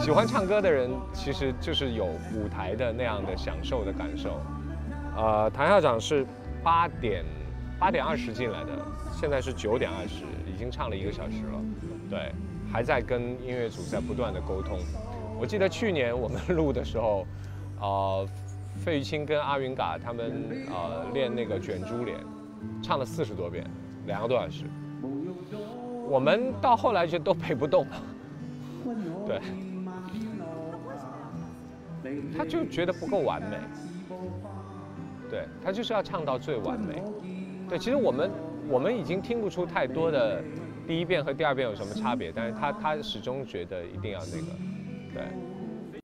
喜欢唱歌的人其实就是有舞台的那样的享受的感受。谭校长是8点20进来的，现在是9点20，已经唱了1个小时了。对，还在跟音乐组在不断的沟通。我记得去年我们录的时候，费玉清跟阿云嘎他们练那个卷珠帘，唱了40多遍，2个多小时。我们到后来就都背不动了。 对，他就觉得不够完美，对他就是要唱到最完美。对，其实我们已经听不出太多的第一遍和第二遍有什么差别，但是他始终觉得一定要那个，对。